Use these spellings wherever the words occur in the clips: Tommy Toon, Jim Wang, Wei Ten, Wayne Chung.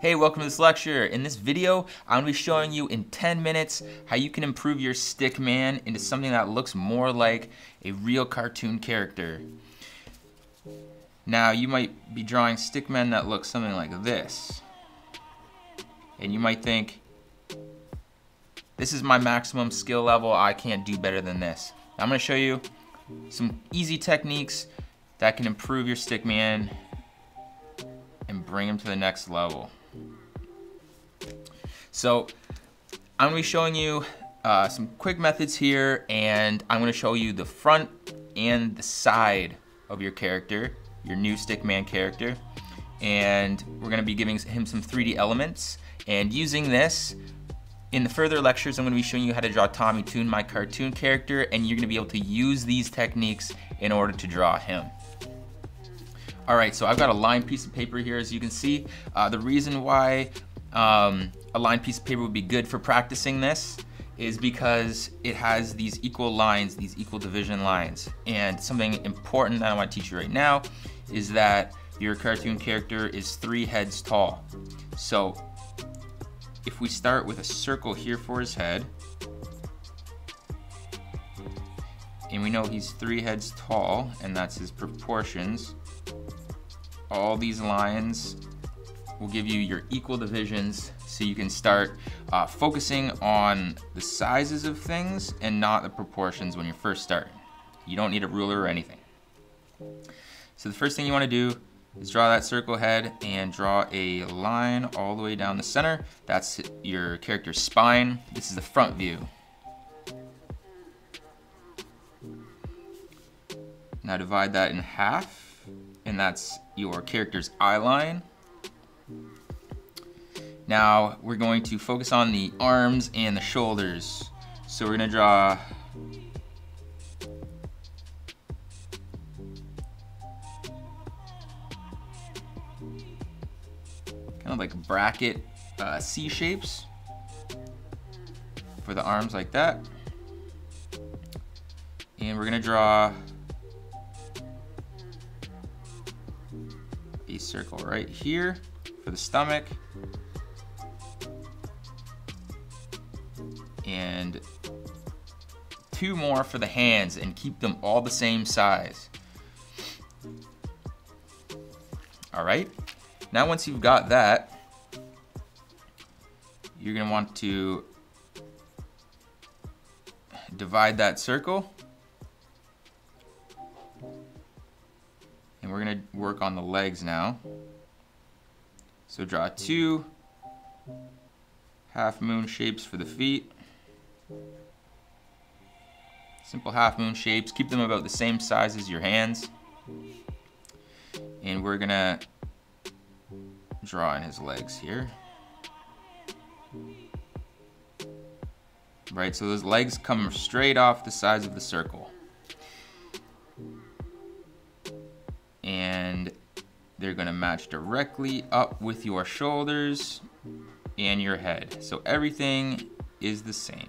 Hey, welcome to this lecture. In this video, I'm gonna be showing you in 10 minutes how you can improve your stick man into something that looks more like a real cartoon character. Now, you might be drawing stick men that look something like this. And you might think, this is my maximum skill level, I can't do better than this. I'm gonna show you some easy techniques that can improve your stick man and bring him to the next level. So I'm gonna be showing you some quick methods here, and I'm gonna show you the front and the side of your character, your new Stickman character. And we're gonna be giving him some 3D elements. And using this, in the further lectures, I'm gonna be showing you how to draw Tommy Toon, my cartoon character, and you're gonna be able to use these techniques in order to draw him. All right, so I've got a lined piece of paper here, as you can see. The reason why a lined piece of paper would be good for practicing this is because it has these equal lines, these equal division lines. And something important that I want to teach you right now is that your cartoon character is 3 heads tall. So if we start with a circle here for his head, and we know he's 3 heads tall, and that's his proportions, all these lines will give you your equal divisions, so you can start focusing on the sizes of things and not the proportions when you're first starting. You don't need a ruler or anything. So the first thing you want to do is draw that circle head and draw a line all the way down the center. That's your character's spine. This is the front view. Now divide that in half, and that's your character's eye line. Now we're going to focus on the arms and the shoulders. So we're going to draw kind of like bracket C shapes for the arms like that. And we're going to draw a circle right here for the stomach, and 2 more for the hands, and keep them all the same size. All right, now once you've got that, you're gonna want to divide that circle. We're gonna work on the legs now. So draw 2 half moon shapes for the feet. Simple half moon shapes, keep them about the same size as your hands. And we're gonna draw in his legs here. Right, so those legs come straight off the sides of the circle. And they're gonna match directly up with your shoulders and your head. So everything is the same.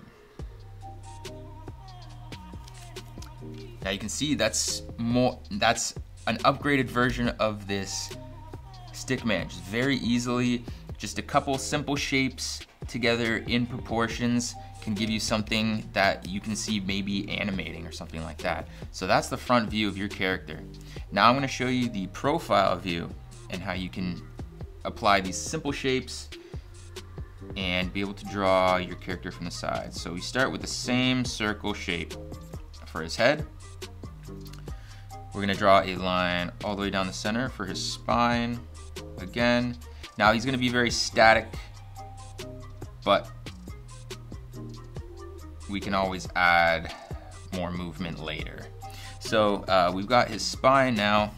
Now you can see that's an upgraded version of this Stickman. Just very easily, just a couple simple shapes together in proportions can give you something that you can see maybe animating or something like that. So that's the front view of your character. Now I'm gonna show you the profile view and how you can apply these simple shapes and be able to draw your character from the side. So we start with the same circle shape for his head. We're gonna draw a line all the way down the center for his spine again. Now he's gonna be very static, but we can always add more movement later. So we've got his spine now,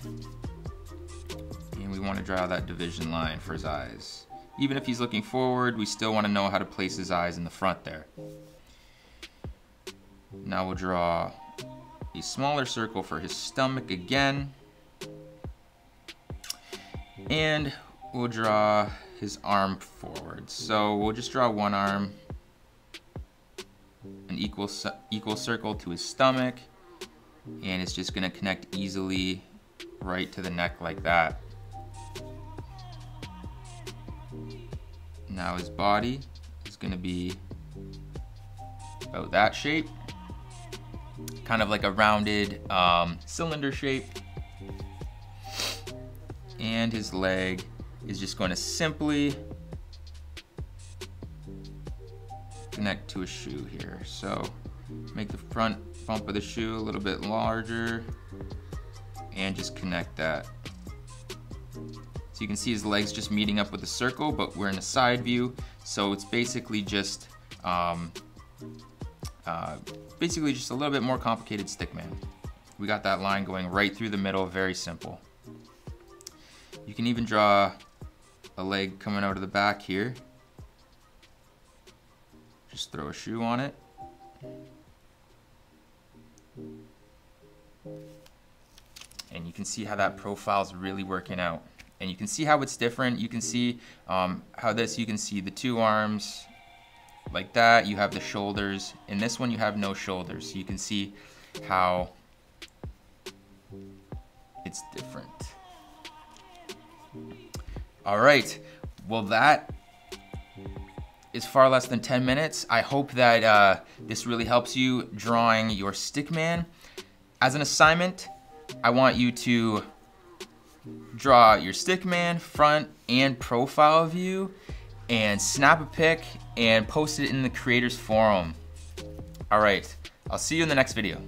and we want to draw that division line for his eyes. Even if he's looking forward, we still want to know how to place his eyes in the front there. Now we'll draw a smaller circle for his stomach again, and we'll draw his arm forward. So we'll just draw one arm, an equal circle to his stomach, and it's just gonna connect easily right to the neck like that. Now his body is gonna be about that shape, kind of like a rounded cylinder shape. And his leg is just going to simply connect to a shoe here. So make the front bump of the shoe a little bit larger and just connect that. So you can see his legs just meeting up with the circle, but we're in a side view. So it's basically just a little bit more complicated Stickman. We got that line going right through the middle, very simple. You can even draw a leg coming out of the back here. Just throw a shoe on it. And you can see how that profile's really working out. And you can see how it's different. You can see you can see the two arms like that. You have the shoulders. In this one, you have no shoulders. So you can see how it's different. All right, well that is far less than 10 minutes. I hope that this really helps you drawing your Stickman. As an assignment, I want you to draw your Stickman front and profile view and snap a pic and post it in the creators forum. All right, I'll see you in the next video.